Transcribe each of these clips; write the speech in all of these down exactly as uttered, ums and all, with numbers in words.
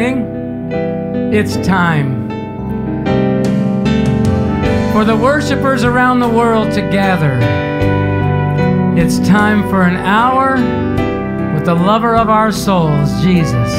awakening, it's time for the worshipers around the world to gather. It's time for an hour with the lover of our souls, Jesus.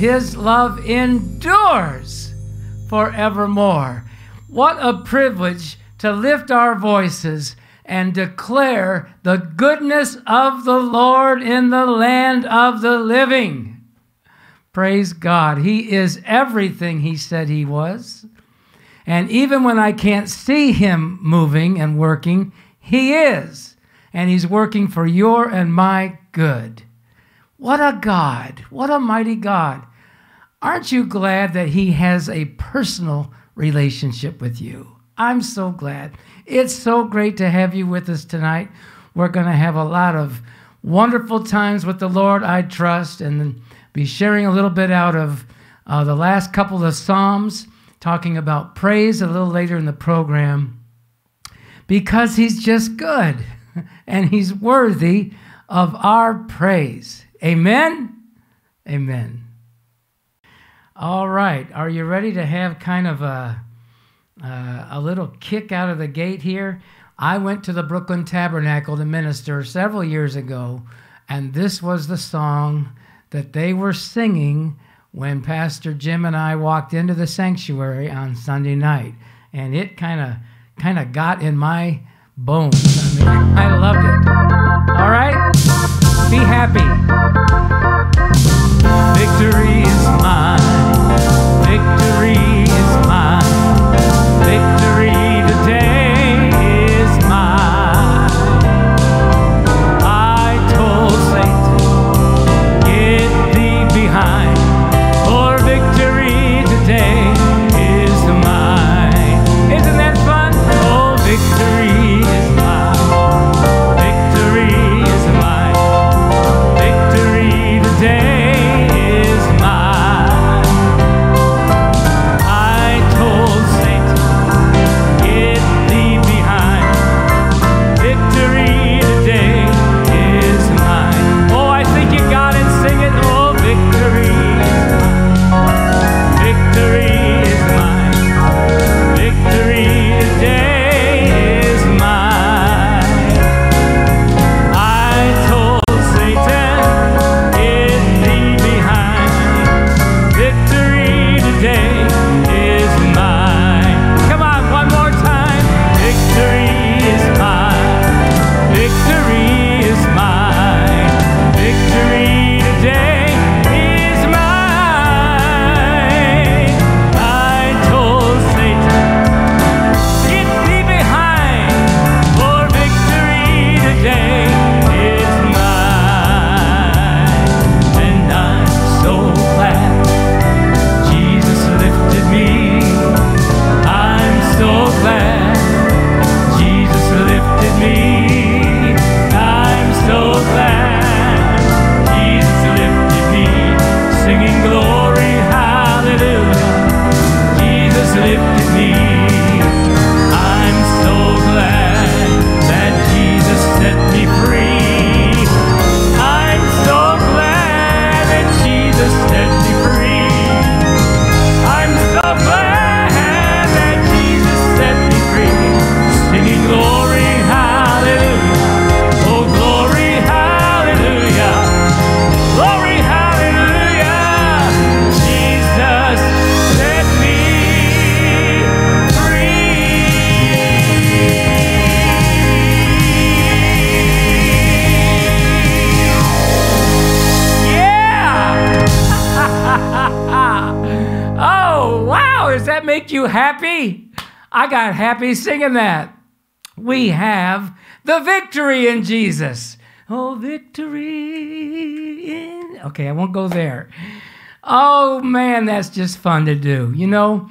His love endures forevermore. What a privilege to lift our voices and declare the goodness of the Lord in the land of the living. Praise God. He is everything he said he was. And even when I can't see him moving and working, he is. And he's working for your and my good. What a God. What a mighty God. Aren't you glad that he has a personal relationship with you? I'm so glad. It's so great to have you with us tonight. We're going to have a lot of wonderful times with the Lord, I trust, and be sharing a little bit out of uh, the last couple of Psalms, talking about praise a little later in the program, because he's just good, and he's worthy of our praise. Amen? Amen. All right. Are you ready to have kind of a, uh, a little kick out of the gate here? I went to the Brooklyn Tabernacle to minister several years ago, and this was the song that they were singing when Pastor Jim and I walked into the sanctuary on Sunday night. And it kind of kind of got in my bones. I mean, I loved it. All right? Be happy. Victory is mine. Victory is mine. Victory today is mine. I told Satan, get thee behind, for victory today is mine. Isn't that fun? Oh, victory is mine. Victory is mine. Victory today. Happy singing that. We have the victory in Jesus. Oh, victory in... Okay, I won't go there. Oh, man, that's just fun to do. You know,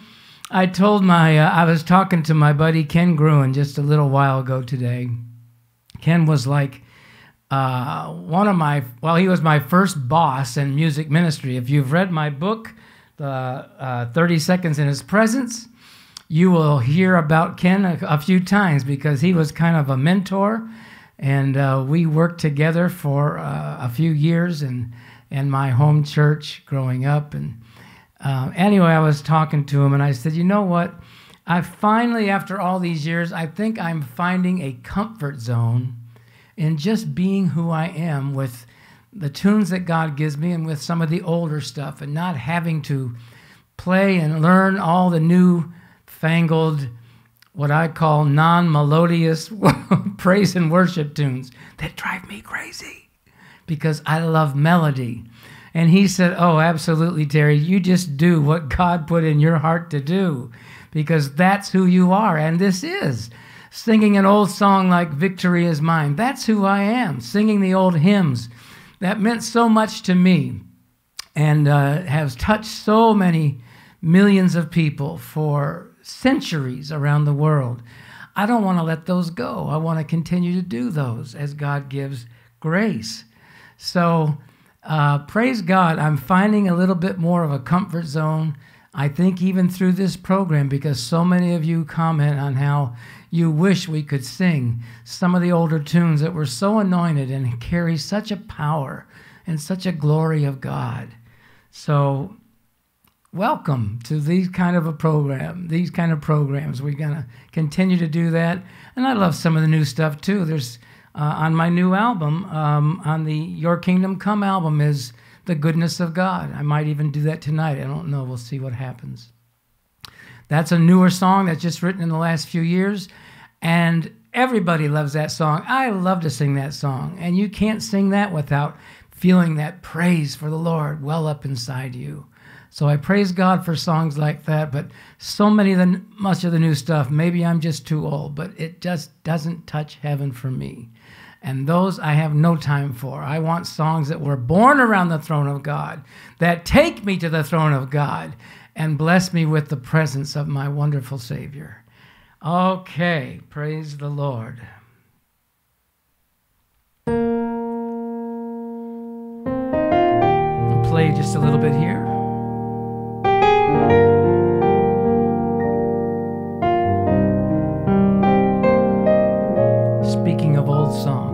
I told my... Uh, I was talking to my buddy Ken Gruen just a little while ago today. Ken was like uh, one of my... Well, he was my first boss in music ministry. If you've read my book, uh, uh, thirty seconds in His Presence, you will hear about Ken a, a few times because he was kind of a mentor, and uh, we worked together for uh, a few years in, in my home church growing up. And uh, anyway, I was talking to him, and I said, you know what? I finally, after all these years, I think I'm finding a comfort zone in just being who I am with the tunes that God gives me and with some of the older stuff, and not having to play and learn all the new fangled, what I call non-melodious praise and worship tunes that drive me crazy because I love melody. And he said, oh, absolutely, Terry, you just do what God put in your heart to do because that's who you are. And this is singing an old song like Victory Is Mine. That's who I am, singing the old hymns. That meant so much to me and uh, has touched so many millions of people for centuries around the world. I don't want to let those go. I want to continue to do those as God gives grace. So uh, praise God, I'm finding a little bit more of a comfort zone, I think, even through this program, because so many of you comment on how you wish we could sing some of the older tunes that were so anointed and carry such a power and such a glory of God. So welcome to these kind of a program, these kind of programs. We're going to continue to do that. And I love some of the new stuff, too. There's uh, on my new album, um, on the Your Kingdom Come album is The Goodness of God. I might even do that tonight. I don't know. We'll see what happens. That's a newer song that's just written in the last few years, and everybody loves that song. I love to sing that song, and you can't sing that without feeling that praise for the Lord well up inside you. So I praise God for songs like that, but so many of the, much of the new stuff, maybe I'm just too old, but it just doesn't touch heaven for me. And those I have no time for. I want songs that were born around the throne of God, that take me to the throne of God, and bless me with the presence of my wonderful Savior. Okay, praise the Lord. I'll play just a little bit here. Speaking of old songs.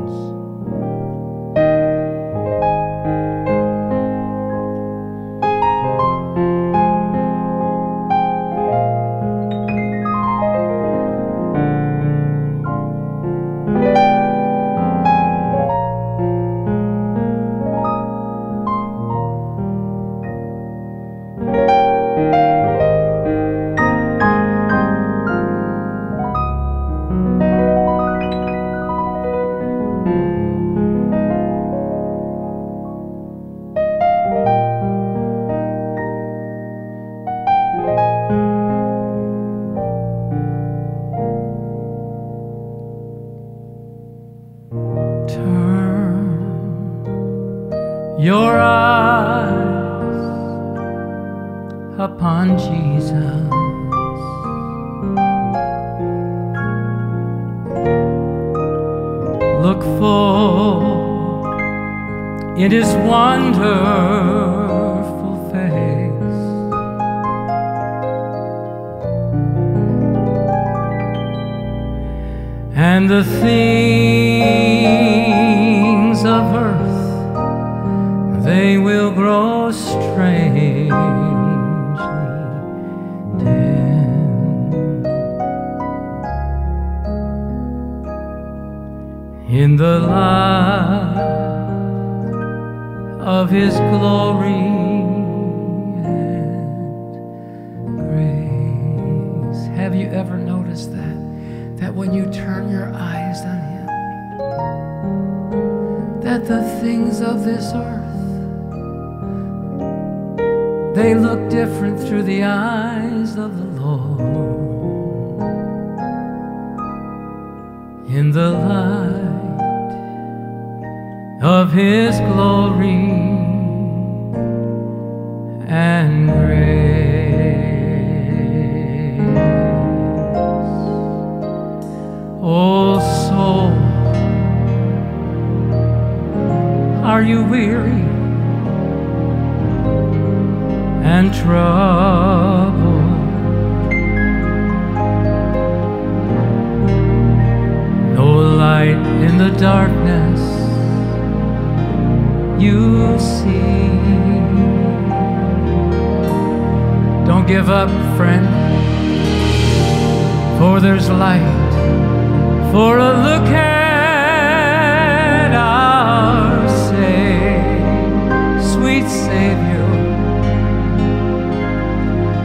Savior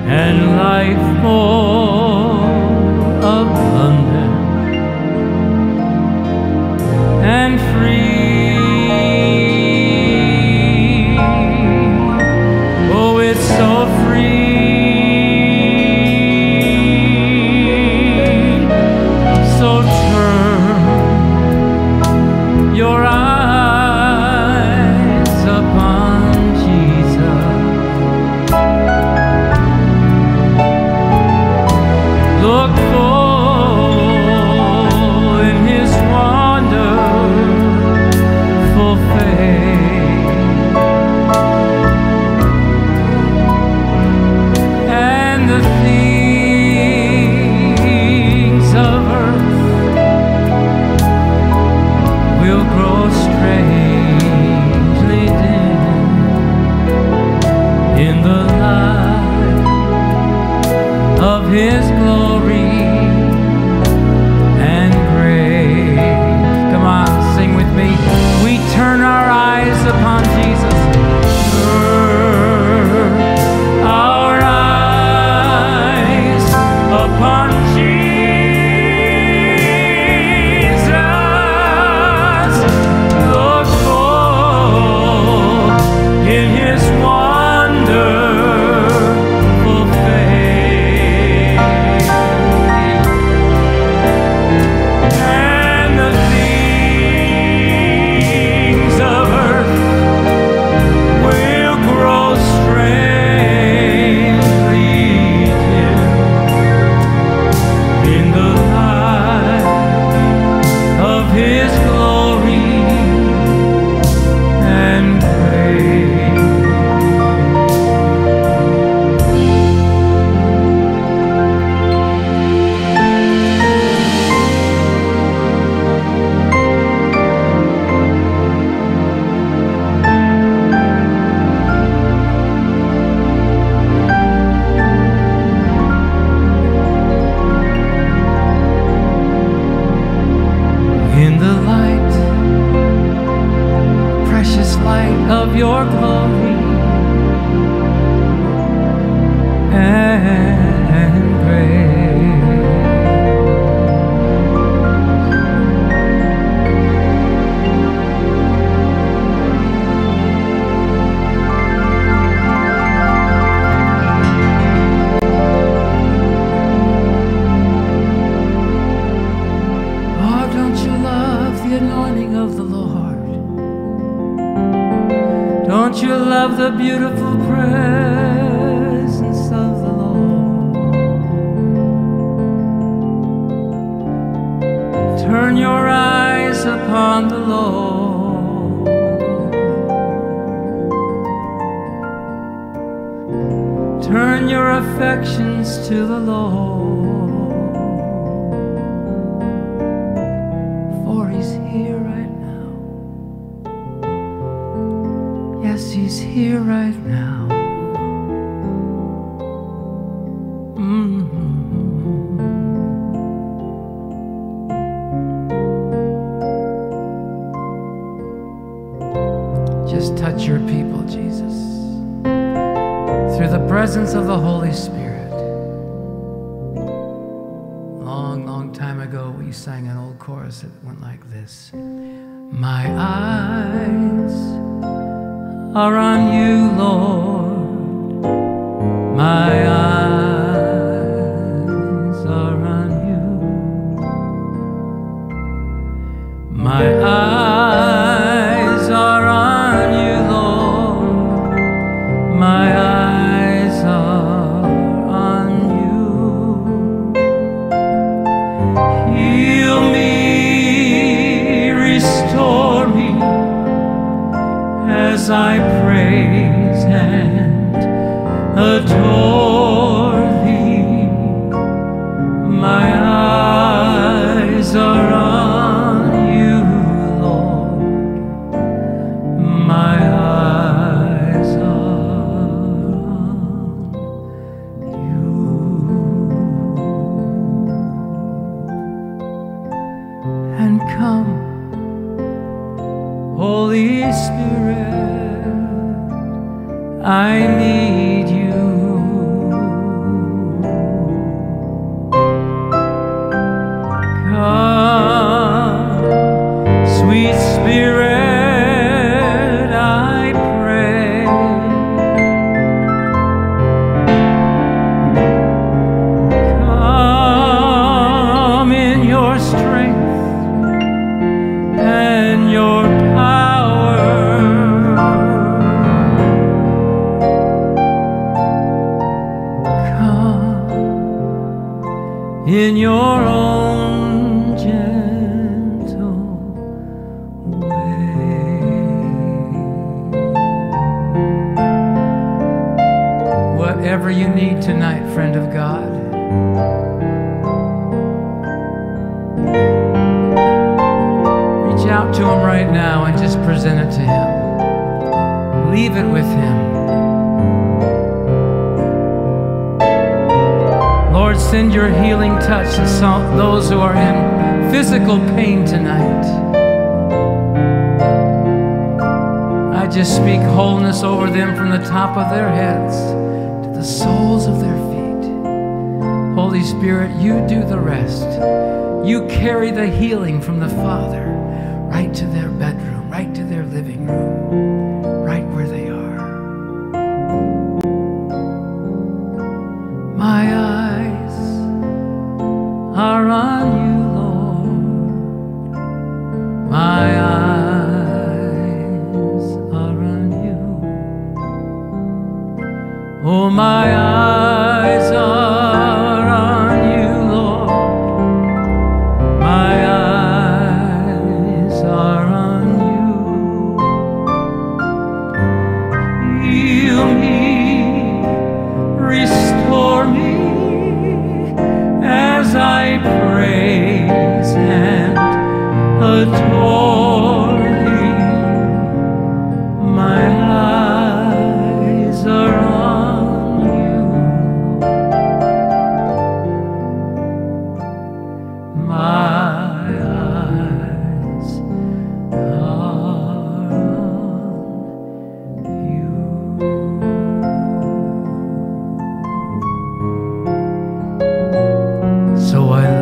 and life more. beautiful presence of the Lord. Turn your eyes upon the Lord. Turn your affections to the Lord, for He's here right now. Yes, He's here right now. Mm-hmm. Just touch your people, Jesus, through the presence of the Holy Spirit. Long, long time ago, we sang an old chorus that went like this. My eyes are on you, Lord. My eyes are on you. My eyes are on you, Lord. My eyes are on you. Heal me, restore me, as I praise and adore Thee. My eyes are on You, Lord. My eyes are on You. And come, Holy Spirit, I need You. Come, sweet Spirit, I pray. Come in Your strength and Your power. In Your own gentle way. Whatever you need tonight, friend of God, reach out to Him right now and just present it to Him. Leave it with Him. Lord, send Your healing touch to some, those who are in physical pain tonight. I just speak wholeness over them from the top of their heads to the soles of their feet. Holy Spirit, You do the rest. You carry the healing from the Father right to their bedroom, right to their living room, right where they are. My eyes are on You, Lord. My eyes are on You. Oh, my eyes are on You, Lord. My eyes are on You. Heal me, restore me, as I praise and adore Thee. My eyes are on You. My eyes are on You.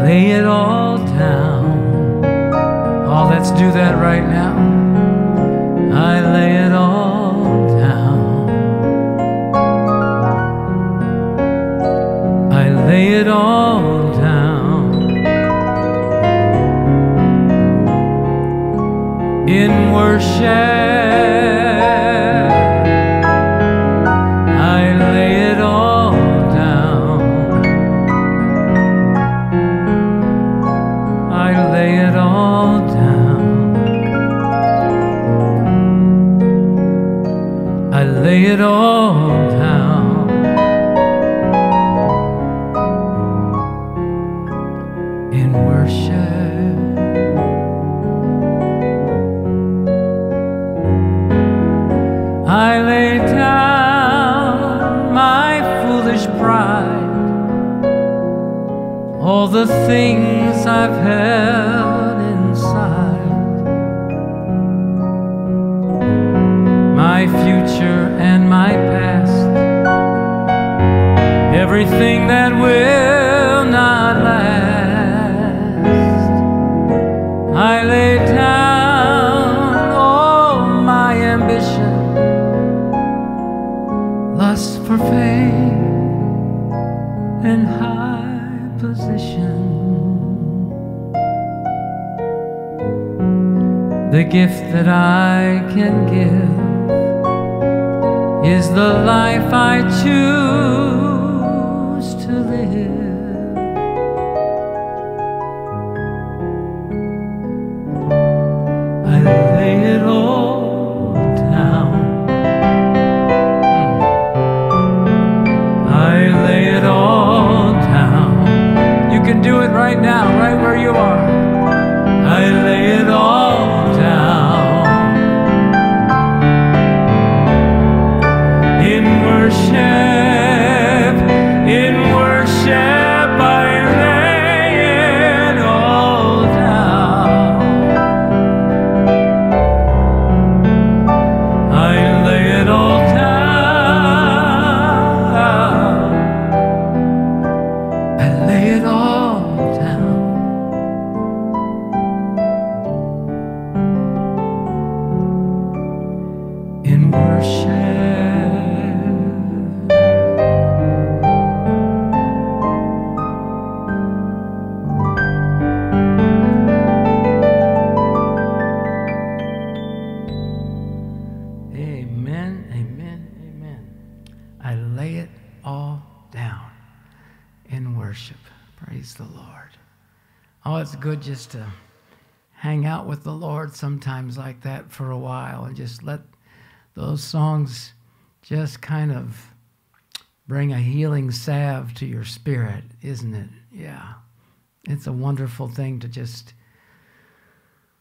Lay it all down. Oh, let's do that right now. I lay it all down. I lay it all down in worship. hometown in worship. I lay down my foolish pride, all the things I've held and my past, everything that will not last. I lay down all my ambition, lust for fame and high position. The gift that I can give is the life I choose to live. I lay it all down, I lay it all down. You can do it right now, right where you are. I lay it all down in worship, in worship, I lay it all down. I lay it all down. I lay it all down in worship. It's good just to hang out with the Lord sometimes like that for a while and just let those songs just kind of bring a healing salve to your spirit, isn't it? Yeah. It's a wonderful thing to just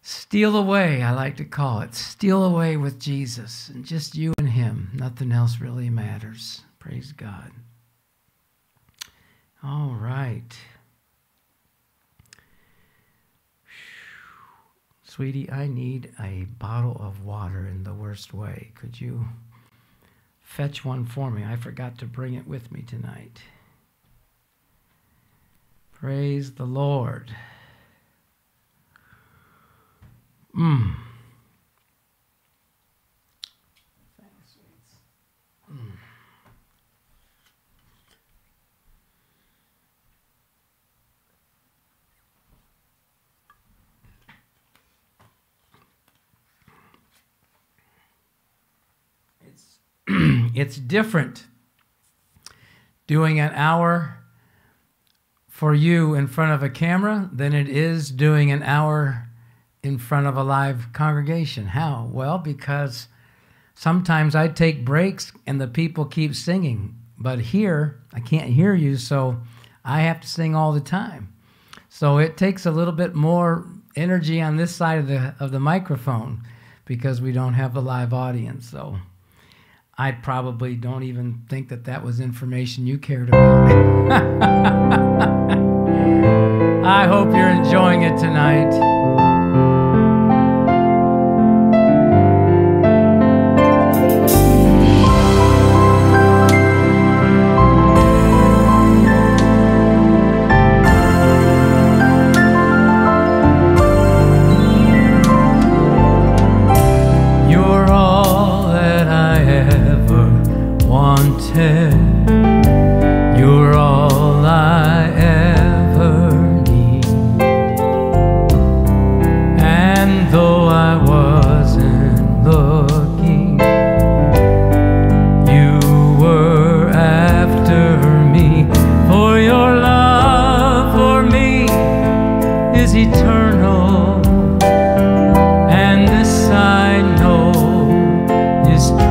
steal away, I like to call it, steal away with Jesus and just you and him. Nothing else really matters. Praise God. All right. Sweetie, I need a bottle of water in the worst way. Could you fetch one for me? I forgot to bring it with me tonight. Praise the Lord. Mmm. Mm. It's different doing an hour for you in front of a camera than it is doing an hour in front of a live congregation. How? Well, because sometimes I take breaks and the people keep singing, but here I can't hear you, so I have to sing all the time. So it takes a little bit more energy on this side of the, of the microphone because we don't have a live audience, so... I probably don't even think that that was information you cared about. I hope you're enjoying it tonight. You're all I ever need, and though I wasn't looking, you were after me, for your love for me is eternal, and this I know is true.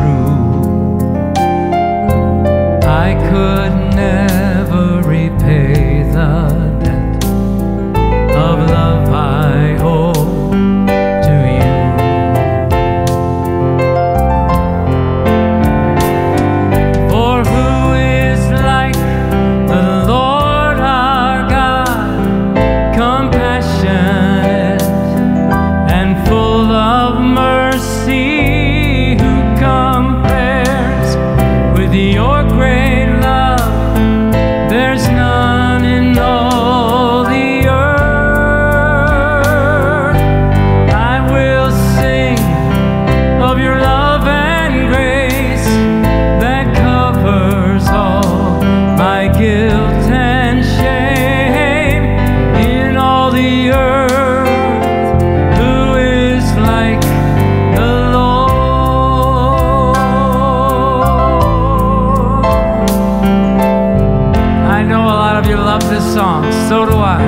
so do I.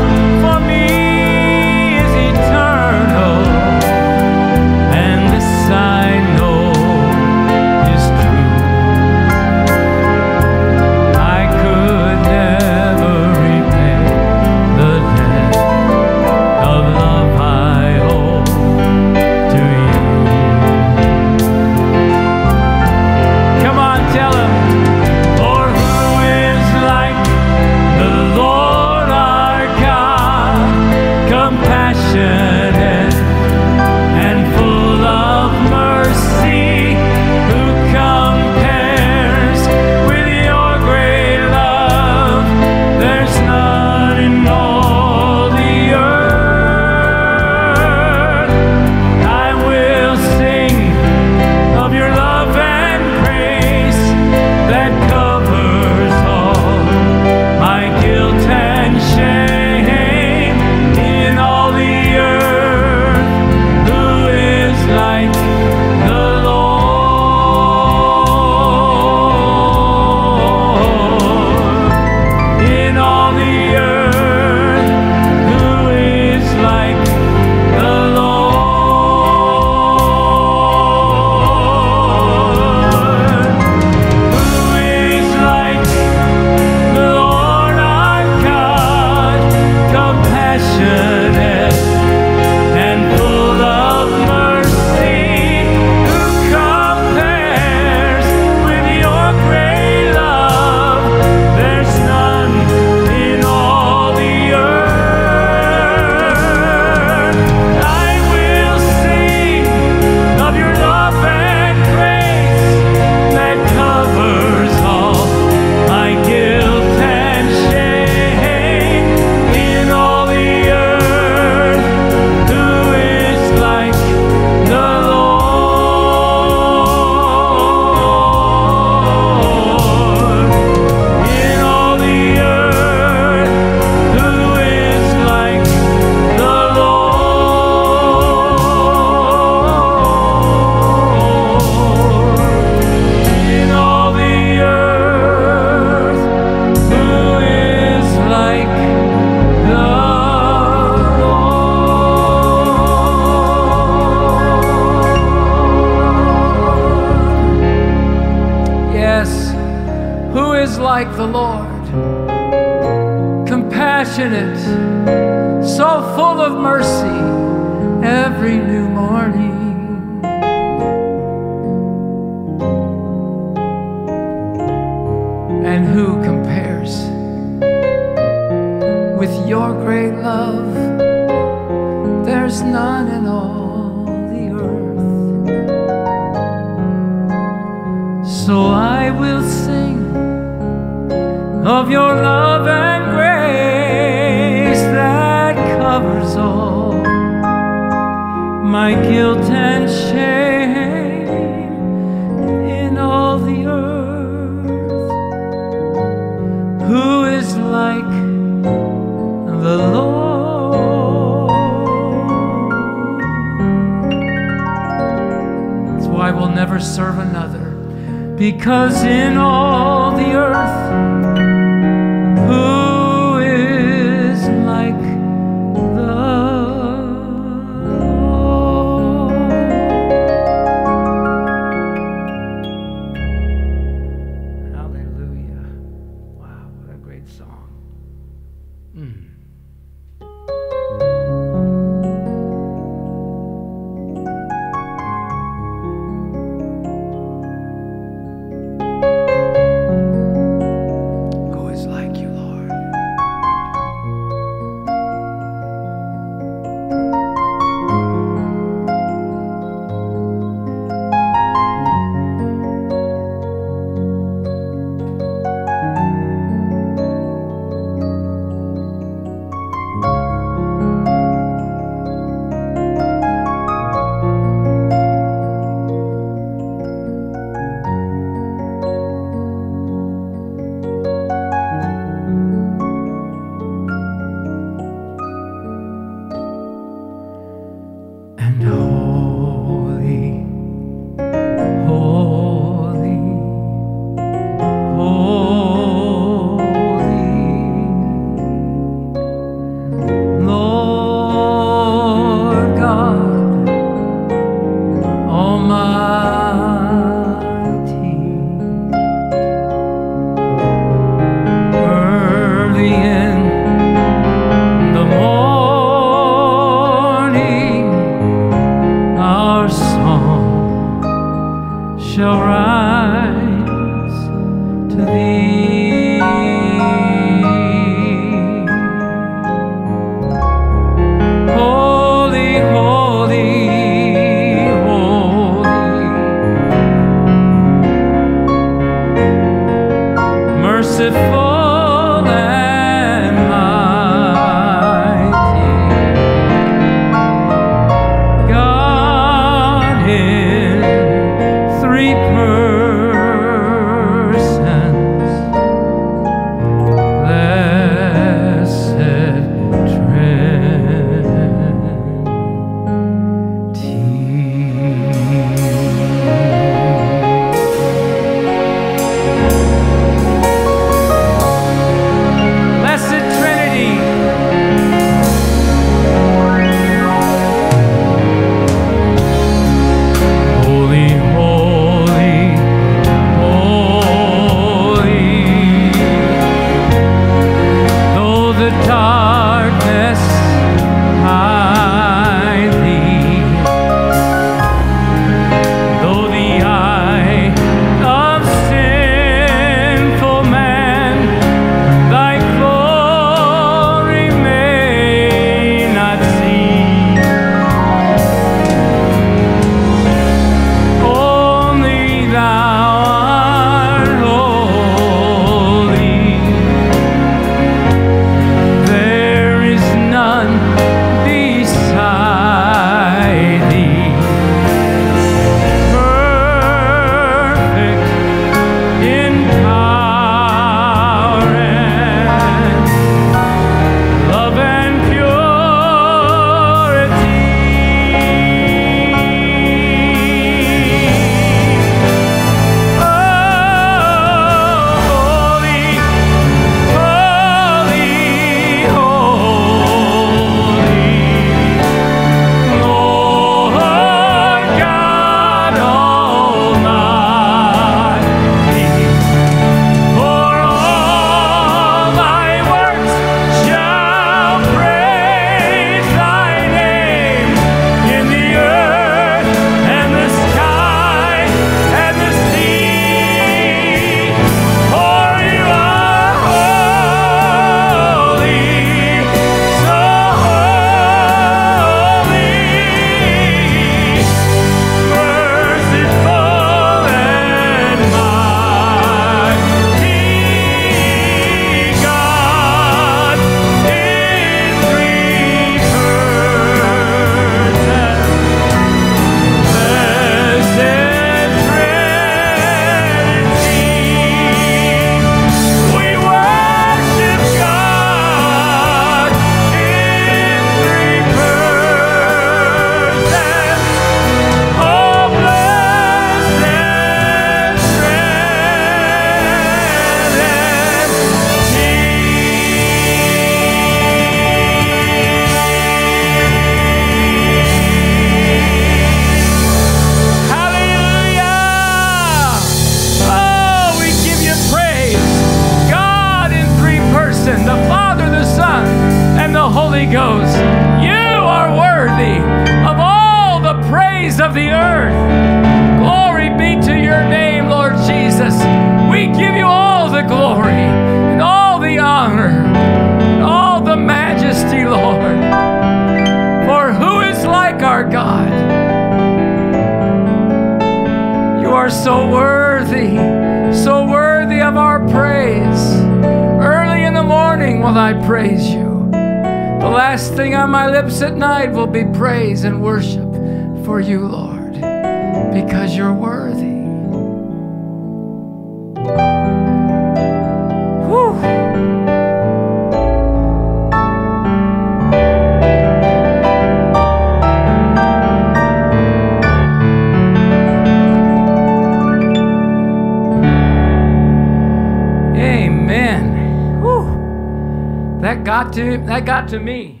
That got to me.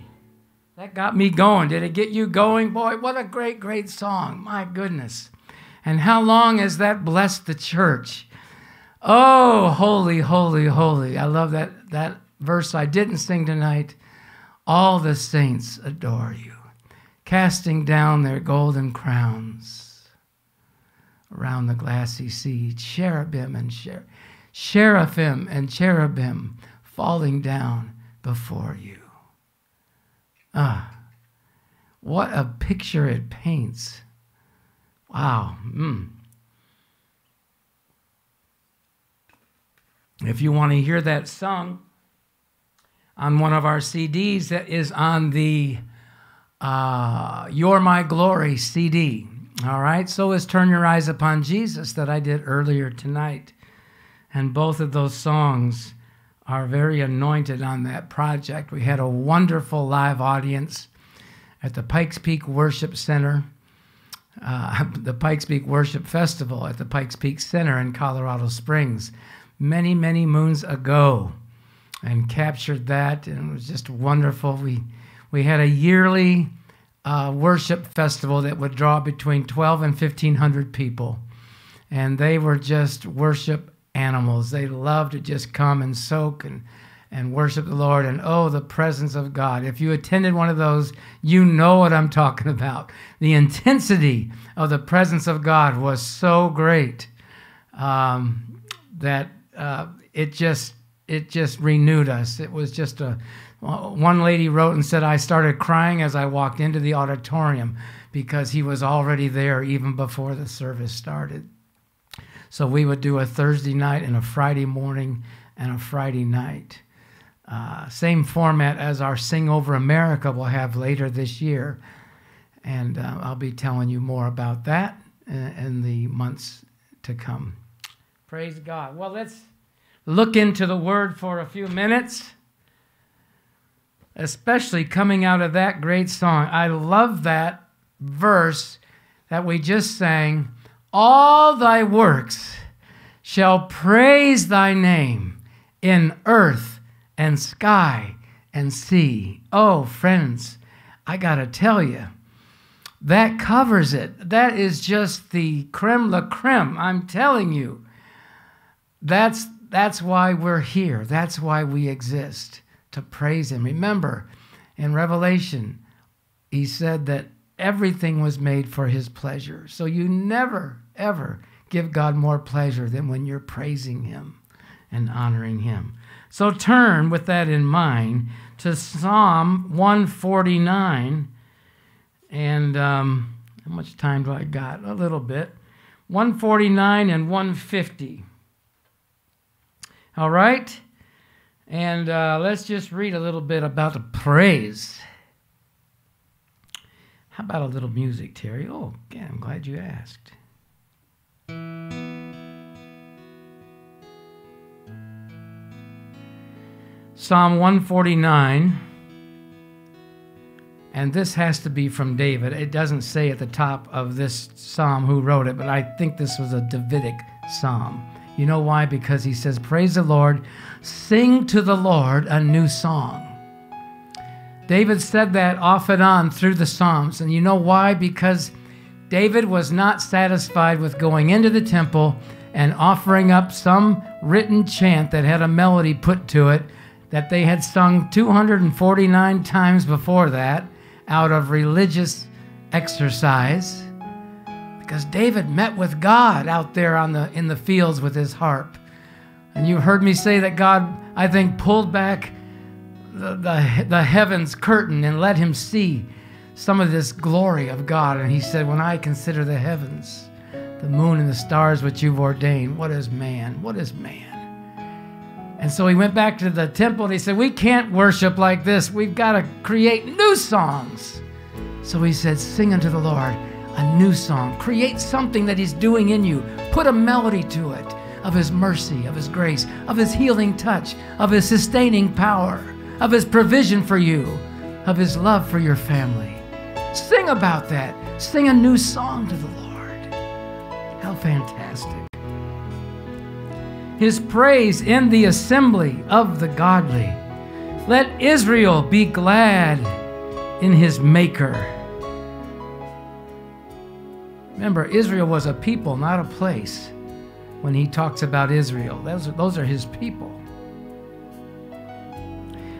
That got me going. Did it get you going? Boy, what a great, great song. My goodness. And how long has that blessed the church? Oh, holy, holy, holy. I love that, that verse I didn't sing tonight. All the saints adore you, casting down their golden crowns around the glassy sea. Cherubim and cher Seraphim and cherubim falling down before you. Ah, what a picture it paints. Wow. Mm. If you want to hear that sung on one of our C Ds, that is on the uh, You're My Glory C D. All right, so is Turn Your Eyes Upon Jesus that I did earlier tonight. And both of those songs are very anointed on that project. We had a wonderful live audience at the Pikes Peak Worship Center, uh, the Pikes Peak Worship Festival at the Pikes Peak Center in Colorado Springs many, many moons ago, and captured that, and it was just wonderful. We, we had a yearly uh, worship festival that would draw between twelve and fifteen hundred people, and they were just worship animals. They love to just come and soak and, and worship the Lord, and oh, the presence of God. If you attended one of those, you know what I'm talking about. The intensity of the presence of God was so great um, that uh, it just it just renewed us. It was just a one lady wrote and said, I started crying as I walked into the auditorium because he was already there even before the service started. So we would do a Thursday night and a Friday morning and a Friday night. Uh, same format as our Sing Over America will have later this year. And uh, I'll be telling you more about that in, in the months to come. Praise God. Well, let's look into the Word for a few minutes, especially coming out of that great song. I love that verse that we just sang. All thy works shall praise thy name in earth and sky and sea. Oh, friends, I got to tell you, that covers it. That is just the creme la creme, I'm telling you. That's, that's why we're here. That's why we exist, to praise him. Remember, in Revelation, he said that everything was made for his pleasure. So you never, ever give God more pleasure than when you're praising him and honoring him. So turn, with that in mind, to Psalm one forty-nine. And um, how much time do I got? A little bit. one forty-nine and one fifty. All right? And uh, let's just read a little bit about the praise. How about a little music, Terry? Oh, again, I'm glad you asked. Psalm one forty-nine, and this has to be from David. It doesn't say at the top of this psalm who wrote it, but I think this was a Davidic psalm. You know why? Because he says, praise the Lord, sing to the Lord a new song. David said that off and on through the Psalms. And you know why? Because David was not satisfied with going into the temple and offering up some written chant that had a melody put to it that they had sung two hundred forty-nine times before that out of religious exercise. Because David met with God out there on the, in the fields with his harp. And you heard me say that God, I think, pulled back the, the, the heavens curtain and let him see some of this glory of God. And he said, when I consider the heavens, the moon and the stars which you've ordained, what is man? What is man? And so he went back to the temple and he said, we can't worship like this. We've got to create new songs. So he said, sing unto the Lord a new song. Create something that he's doing in you. Put a melody to it of his mercy, of his grace, of his healing touch, of his sustaining power, of his provision for you, of his love for your family. Sing about that. Sing a new song to the Lord. How fantastic. His praise in the assembly of the godly. Let Israel be glad in his maker. Remember, Israel was a people, not a place, when he talks about Israel. Those are, those are his people.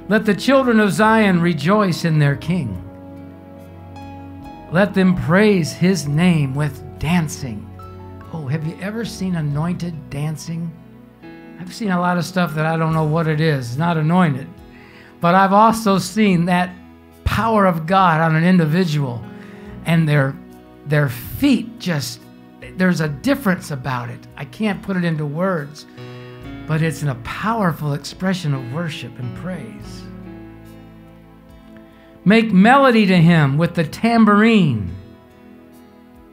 Let the children of Zion rejoice in their king. Let them praise his name with dancing. Oh, have you ever seen anointed dancing? I've seen a lot of stuff that I don't know what it is. It's not anointed. But I've also seen that power of God on an individual, and their Their feet just, there's a difference about it. I can't put it into words, but it's a powerful expression of worship and praise. Make melody to him with the tambourine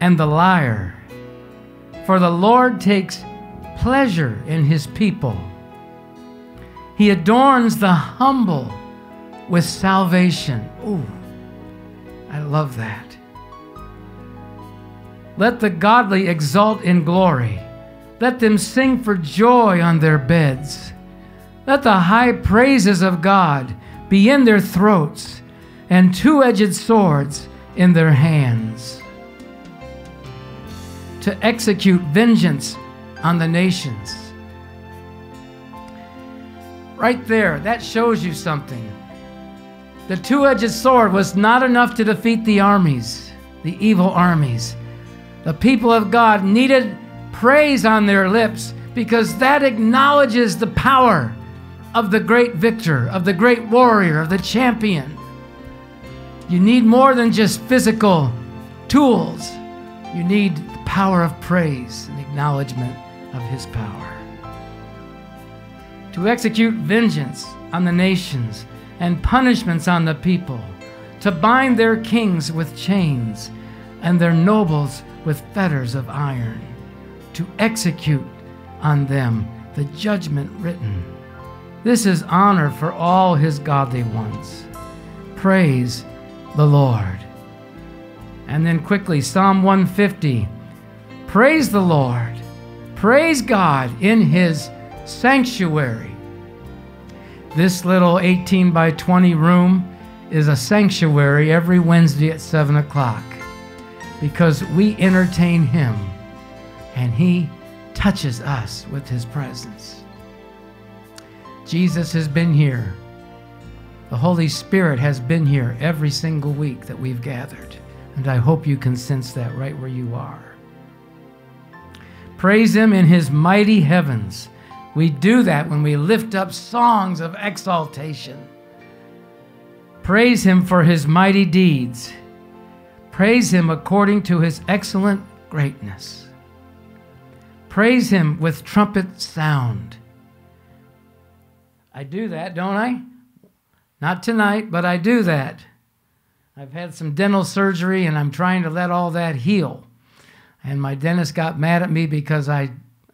and the lyre, for the Lord takes pleasure in his people. He adorns the humble with salvation. Ooh, I love that. Let the godly exult in glory. Let them sing for joy on their beds. Let the high praises of God be in their throats and two-edged swords in their hands, to execute vengeance on the nations. Right there, that shows you something. The two-edged sword was not enough to defeat the armies, the evil armies. The people of God needed praise on their lips because that acknowledges the power of the great victor, of the great warrior, of the champion. You need more than just physical tools. You need the power of praise and acknowledgement of his power. To execute vengeance on the nations and punishments on the people, to bind their kings with chains and their nobles with fetters of iron, to execute on them the judgment written. This is honor for all his godly ones. Praise the Lord. And then quickly, Psalm one fifty. Praise the Lord. Praise God in his sanctuary. This little eighteen by twenty room is a sanctuary every Wednesday at seven o'clock because we entertain him and he touches us with his presence. Jesus has been here. The Holy Spirit has been here every single week that we've gathered, and I hope you can sense that right where you are. Praise him in his mighty heavens. We do that when we lift up songs of exaltation. Praise him for his mighty deeds. Praise him according to his excellent greatness. Praise him with trumpet sound. I do that, don't I? Not tonight, but I do that. I've had some dental surgery, and I'm trying to let all that heal. And my dentist got mad at me because I...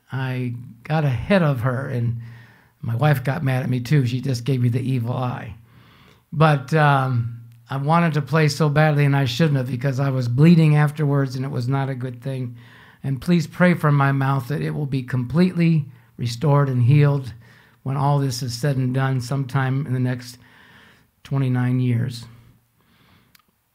I got ahead of her, and my wife got mad at me too. She just gave me the evil eye. But um, I wanted to play so badly, and I shouldn't have, because I was bleeding afterwards, and it was not a good thing. And please pray for my mouth that it will be completely restored and healed when all this is said and done sometime in the next twenty-nine years.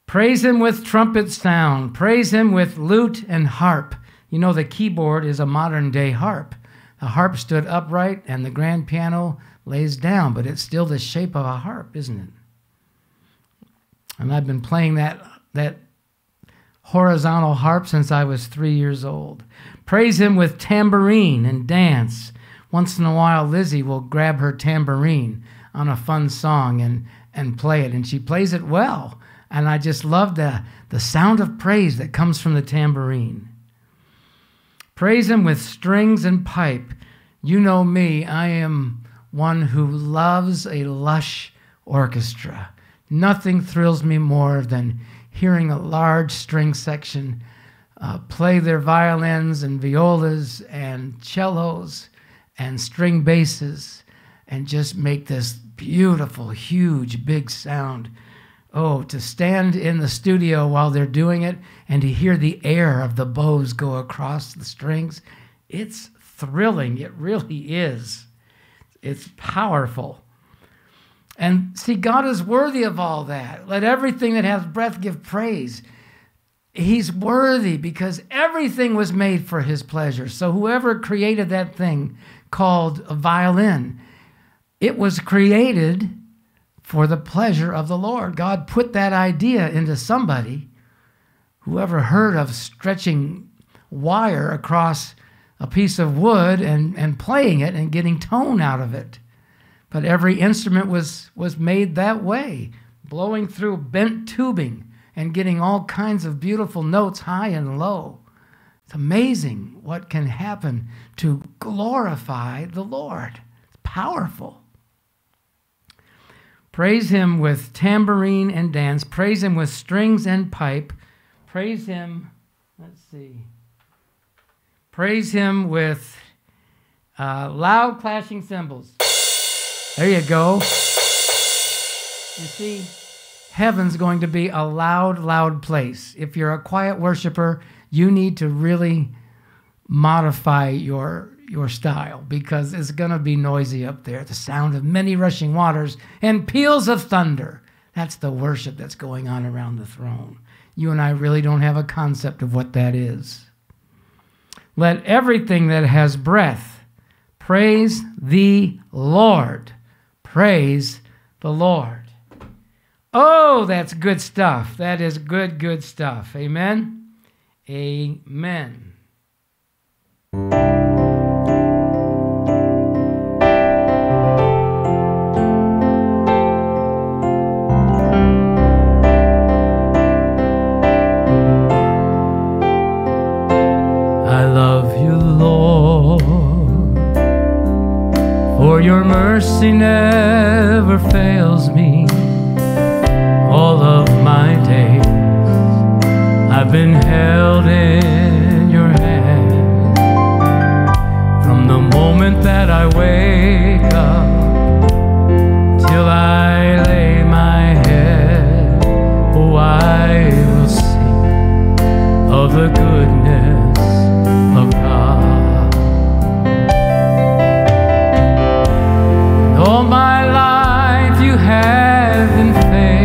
Praise him with trumpet sound. Praise him with lute and harp. You know, the keyboard is a modern-day harp. The harp stood upright, and the grand piano lays down, but it's still the shape of a harp, isn't it? And I've been playing that, that horizontal harp since I was three years old. Praise him with tambourine and dance. Once in a while, Lizzie will grab her tambourine on a fun song and, and play it, and she plays it well. And I just love the, the sound of praise that comes from the tambourine. Praise him with strings and pipe. You know me, I am one who loves a lush orchestra. Nothing thrills me more than hearing a large string section uh, play their violins and violas and cellos and string basses and just make this beautiful, huge, big sound. Oh, to stand in the studio while they're doing it and to hear the air of the bows go across the strings, it's thrilling. It really is. It's powerful. And see, God is worthy of all that. Let everything that hath breath give praise. He's worthy because everything was made for his pleasure. So whoever created that thing called a violin, it was created for the pleasure of the Lord. God put that idea into somebody. Whoever heard of stretching wire across a piece of wood and, and playing it and getting tone out of it? But every instrument was, was made that way, blowing through bent tubing and getting all kinds of beautiful notes high and low. It's amazing what can happen to glorify the Lord. It's powerful. Praise him with tambourine and dance. Praise him with strings and pipe. Praise him, let's see. Praise him with uh, loud clashing cymbals. There you go. You see, heaven's going to be a loud, loud place. If you're a quiet worshiper, you need to really modify your your style, because it's going to be noisy up there. The sound of many rushing waters and peals of thunder. That's the worship that's going on around the throne. You and I really don't have a concept of what that is. Let everything that has breath praise the Lord. Praise the Lord. Oh, that's good stuff. That is good, good stuff. Amen? Amen. I love you, Lord, for your mercy never fails me. All of my days I've been held in your hand. From the moment that I wake up till I lay my head, oh, I will sing of the goodness of God. And all my life you have been faithful.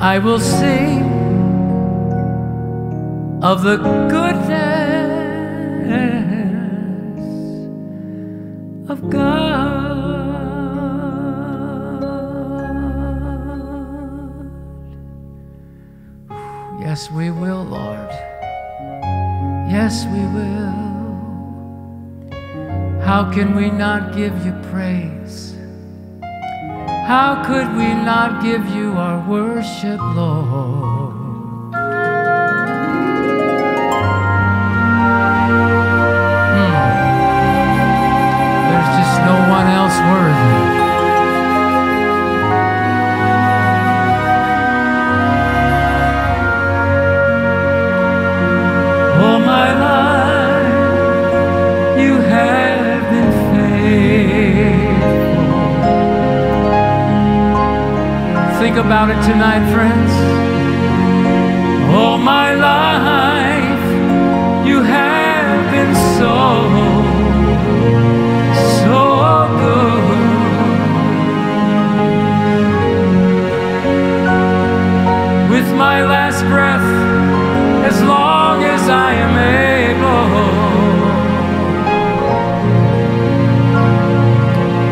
I will sing of the goodness of God. Yes, we will, Lord. Yes, we will. How can we not give you praise? How could we not give you our worship, Lord? No one else worthy. All my life you have been faithful. Think about it tonight, friends. All my life you have been so my last breath, as long as I am able,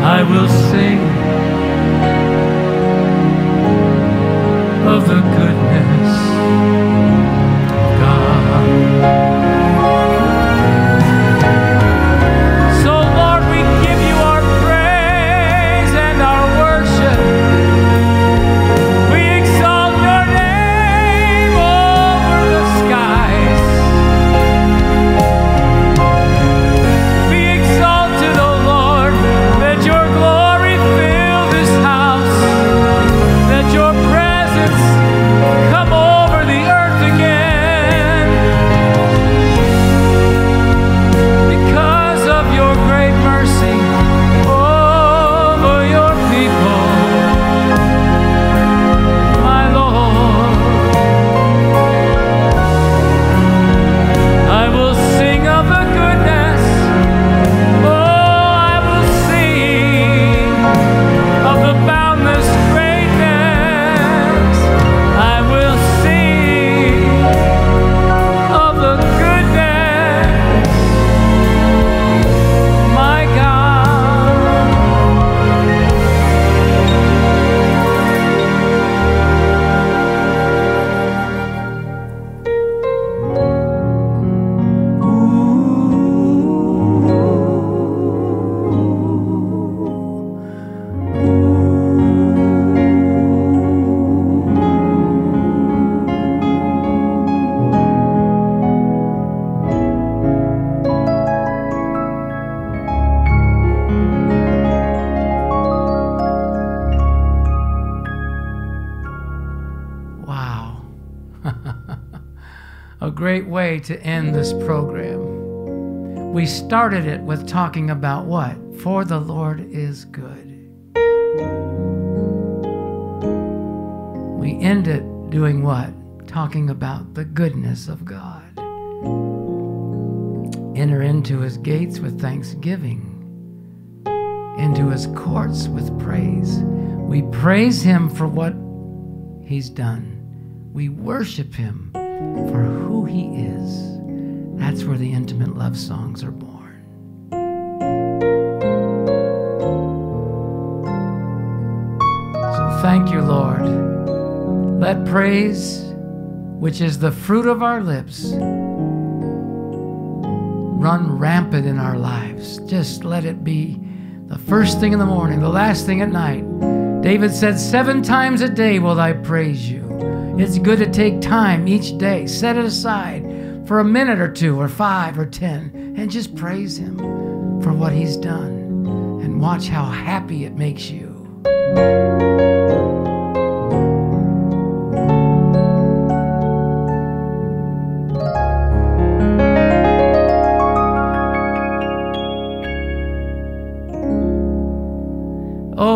I will sing of the goodness of God. So Lord, we give you our praise and our worship. Great way to end this program. We started it with talking about what? For the Lord is good. We end it doing what? Talking about the goodness of God. Enter into his gates with thanksgiving, into his courts with praise. We praise him for what he's done. We worship him for who he is. That's where the intimate love songs are born. So thank you, Lord. Let praise, which is the fruit of our lips, run rampant in our lives. Just let it be the first thing in the morning, the last thing at night. David said, seven times a day will I praise you. It's good to take time each day. Set it aside for a minute or two or five or ten and just praise him for what he's done. And watch how happy it makes you.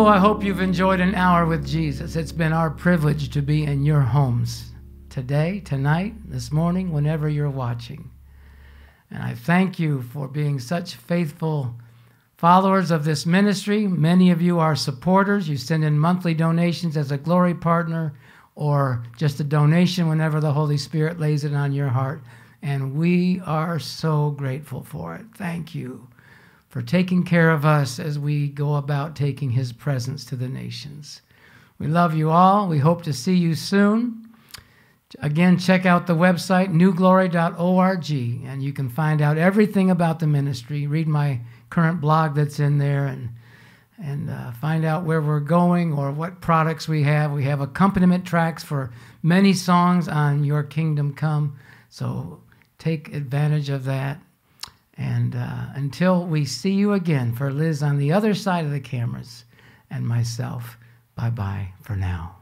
I hope you've enjoyed an hour with Jesus. It's been our privilege to be in your homes today, tonight, this morning, whenever you're watching. And I thank you for being such faithful followers of this ministry. Many of you are supporters. You send in monthly donations as a Glory partner or just a donation whenever the Holy Spirit lays it on your heart. and we are so grateful for it. Thank you for taking care of us as we go about taking his presence to the nations. We love you all. We hope to see you soon. Again, check out the website, new glory dot org, and you can find out everything about the ministry. Read my current blog that's in there, and and uh, find out where we're going or what products we have. We have accompaniment tracks for many songs on Your Kingdom Come, so take advantage of that. And uh, until we see you again, for Liz on the other side of the cameras and myself, bye-bye for now.